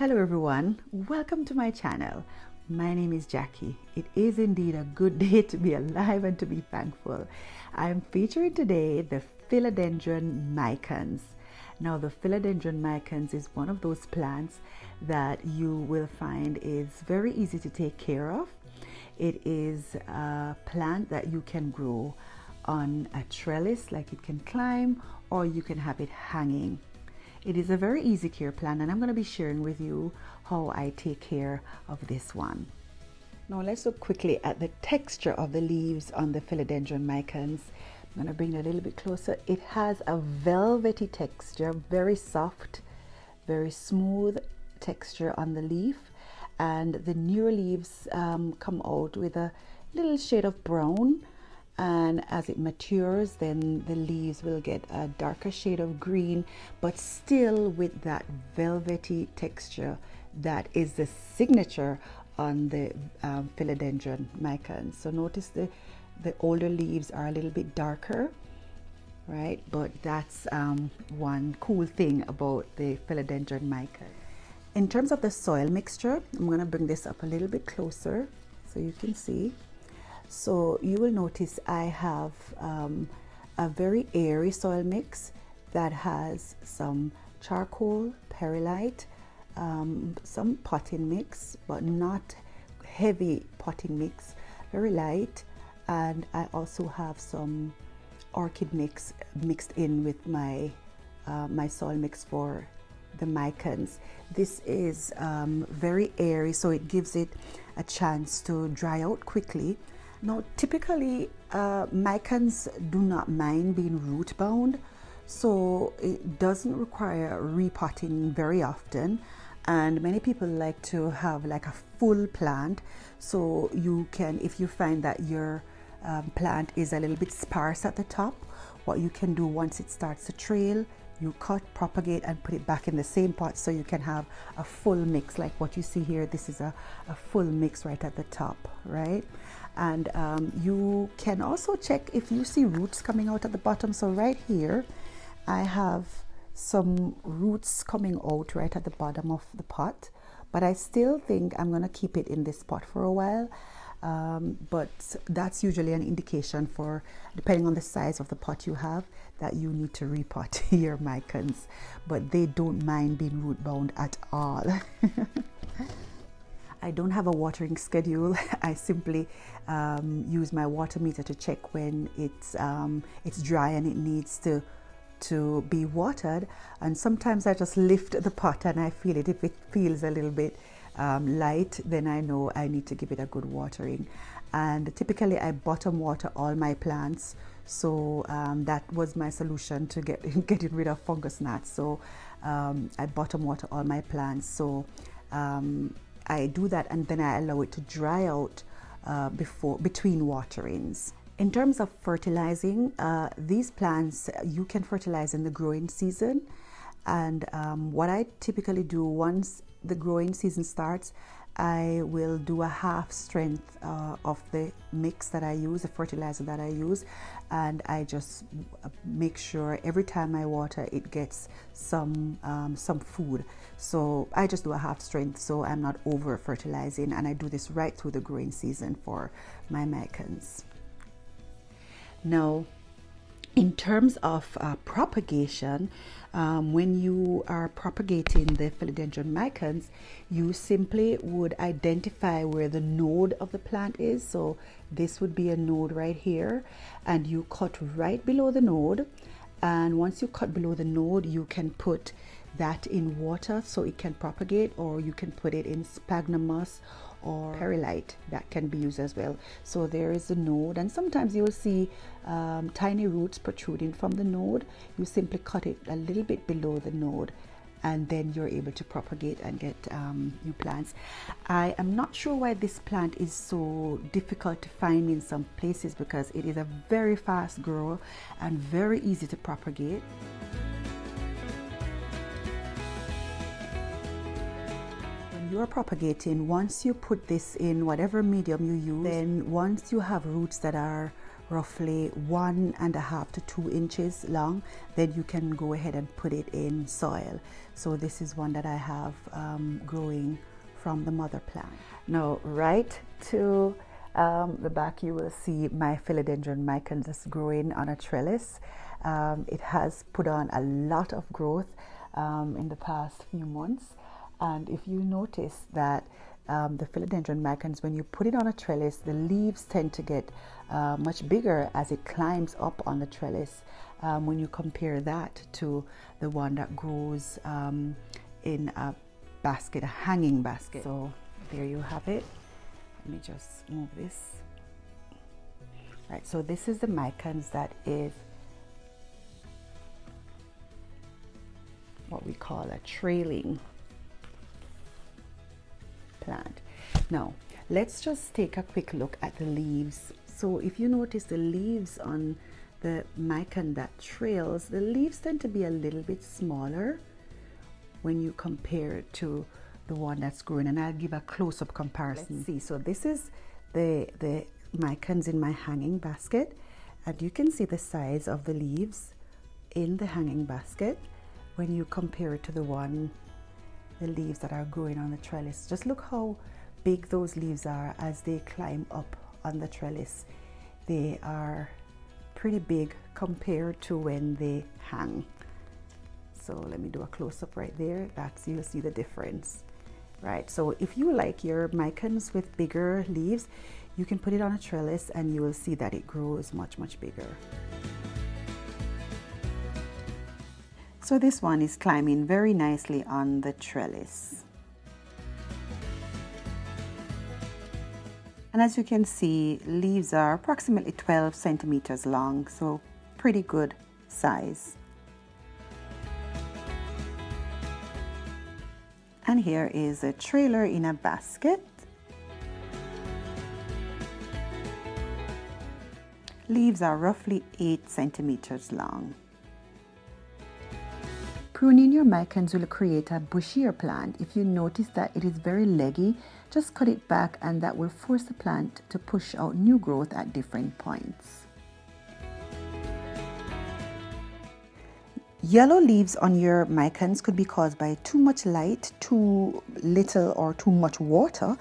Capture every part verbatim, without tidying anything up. Hello everyone, welcome to my channel. My name is Jackie. It is indeed a good day to be alive and to be thankful. I'm featuring today the philodendron micans. Now the philodendron micans is one of those plants that you will find is very easy to take care of. It is a plant that you can grow on a trellis, like it can climb, or you can have it hanging. It is a very easy care plan, and I'm going to be sharing with you how I take care of this one. Now let's look quickly at the texture of the leaves on the philodendron micans. I'm going to bring it a little bit closer. It has a velvety texture, very soft, very smooth texture on the leaf, and the newer leaves um, come out with a little shade of brown, and as it matures then the leaves will get a darker shade of green, but still with that velvety texture that is the signature on the um, philodendron micans. So notice the the older leaves are a little bit darker, right? But that's um, one cool thing about the philodendron micans. In terms of the soil mixture, I'm going to bring this up a little bit closer so you can see. So you will notice I have um, a very airy soil mix that has some charcoal, perlite, um, some potting mix, but not heavy potting mix, very light. And I also have some orchid mix mixed in with my, uh, my soil mix for the micans. This is um, very airy, so it gives it a chance to dry out quickly. Now, typically, uh, micans do not mind being root bound, so it doesn't require repotting very often. And many people like to have like a full plant, so you can, if you find that your um, plant is a little bit sparse at the top, what you can do once it starts to trail, you cut, propagate, and put it back in the same pot so you can have a full mix like what you see here. This is a, a full mix right at the top, right? And um, you can also check if you see roots coming out at the bottom. So right here, I have some roots coming out right at the bottom of the pot, but I still think I'm gonna keep it in this pot for a while. Um, but that's usually an indication for, depending on the size of the pot you have, that you need to repot your micans, but they don't mind being root bound at all. I don't have a watering schedule. I simply um, use my water meter to check when it's, um, it's dry and it needs to to be watered, and sometimes I just lift the pot and I feel it. If it feels a little bit Um, light, then I know I need to give it a good watering. And typically I bottom water all my plants, so um, that was my solution to get getting rid of fungus gnats. So um, I bottom water all my plants, so um, I do that, and then I allow it to dry out uh, before between waterings. In terms of fertilizing, uh, these plants you can fertilize in the growing season, and um, what I typically do once the growing season starts, I will do a half strength uh, of the mix that I use, the fertilizer that I use, and I just make sure every time I water it gets some um, some food. So I just do a half strength, so I'm not over fertilizing, and I do this right through the growing season for my micans. Now, in terms of uh, propagation, um, when you are propagating the philodendron micans, you simply would identify where the node of the plant is. So this would be a node right here, and you cut right below the node. And once you cut below the node, you can put that in water so it can propagate, or you can put it in sphagnum moss or perlite, that can be used as well. So there is a node, and sometimes you will see um, tiny roots protruding from the node. You simply cut it a little bit below the node, and then you're able to propagate and get um, new plants. I am not sure why this plant is so difficult to find in some places, because it is a very fast grower and very easy to propagate. You're propagating, once you put this in whatever medium you use, then once you have roots that are roughly one and a half to two inches long, then you can go ahead and put it in soil. So this is one that I have um, growing from the mother plant. Now right to um, the back you will see my philodendron micans is growing on a trellis. Um, it has put on a lot of growth um, in the past few months, and if you notice that Um, the philodendron micans, when you put it on a trellis, the leaves tend to get uh, much bigger as it climbs up on the trellis. Um, when you compare that to the one that grows um, in a basket, a hanging basket. So there you have it. Let me just move this. Right, so this is the micans that is what we call a trailing plant. Now let's just take a quick look at the leaves. So if you notice the leaves on the mican that trails, the leaves tend to be a little bit smaller when you compare it to the one that's growing, and I'll give a close-up comparison. Let's see. So this is the the micans in my hanging basket, and you can see the size of the leaves in the hanging basket when you compare it to the one the leaves that are growing on the trellis. Just look how big those leaves are as they climb up on the trellis. They are pretty big compared to when they hang. So let me do a close-up right there. That's, you'll see the difference. Right, so if you like your micans with bigger leaves, you can put it on a trellis and you will see that it grows much, much bigger. So this one is climbing very nicely on the trellis. And as you can see, leaves are approximately twelve centimeters long, so pretty good size. And here is a trailer in a basket. Leaves are roughly eight centimeters long. Pruning your micans will create a bushier plant. If you notice that it is very leggy, just cut it back, and that will force the plant to push out new growth at different points. Yellow leaves on your micans could be caused by too much light, too little or too much water,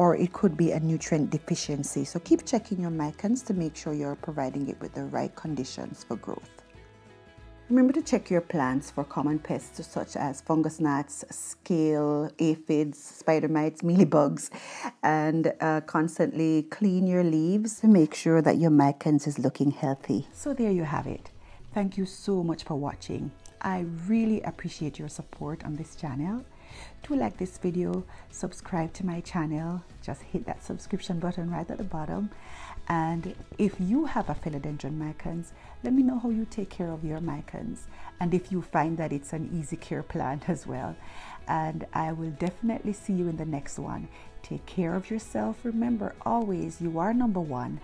or it could be a nutrient deficiency. So keep checking your micans to make sure you're providing it with the right conditions for growth. Remember to check your plants for common pests such as fungus gnats, scale, aphids, spider mites, mealybugs, and uh, constantly clean your leaves to make sure that your micans is looking healthy. So there you have it. Thank you so much for watching. I really appreciate your support on this channel. Do like this video, subscribe to my channel, just hit that subscription button right at the bottom. And if you have a philodendron micans, let me know how you take care of your micans, and if you find that it's an easy care plant as well. And I will definitely see you in the next one. Take care of yourself. Remember, always, you are number one.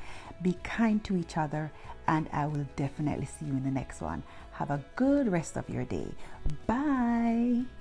Be kind to each other, and I will definitely see you in the next one. Have a good rest of your day. Bye.